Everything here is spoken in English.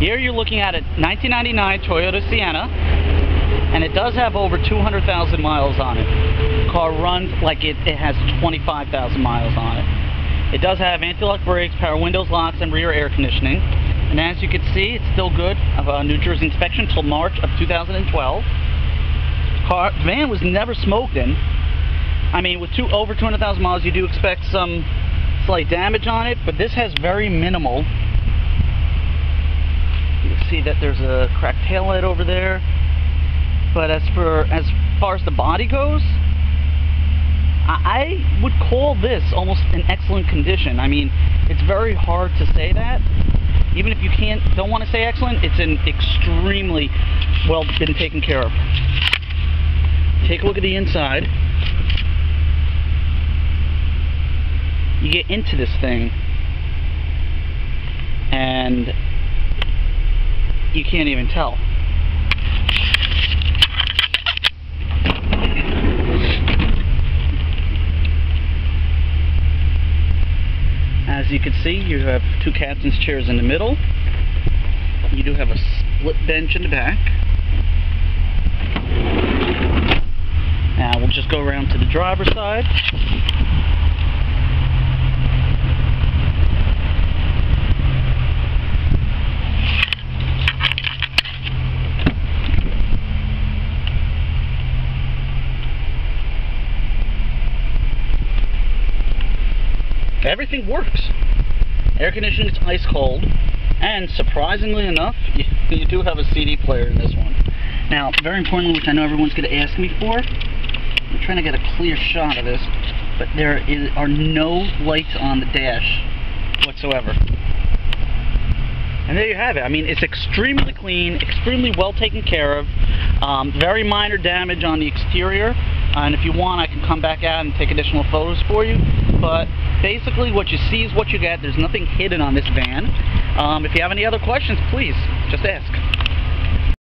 Here you're looking at a 1999 Toyota Sienna, and it does have over 200,000 miles on it. The car runs like it has 25,000 miles on it. It does have anti-lock brakes, power windows, locks, and rear air conditioning. And as you can see, it's still good of a New Jersey inspection until March of 2012. The van was never smoked in. I mean, with over 200,000 miles, you do expect some slight damage on it, but this has very minimal. You can see that there's a cracked taillight over there. But as far as the body goes, I would call this almost an excellent condition. I mean, it's very hard to say that. Even if you don't want to say excellent, it's an extremely well been taken care of. Take a look at the inside. You get into this thing and you can't even tell. As you can see, you have two captain's chairs in the middle. You do have a split bench in the back. Now we'll just go around to the driver's side. Everything works. Air conditioning is ice cold, and surprisingly enough, you do have a CD player in this one. Now, very importantly, which I know everyone's going to ask me for, I'm trying to get a clear shot of this, but there are no lights on the dash whatsoever. And there you have it. I mean, it's extremely clean, extremely well taken care of, very minor damage on the exterior, and if you want, I can come back out and take additional photos for you. But basically, what you see is what you get. There's nothing hidden on this van. If you have any other questions, please just ask.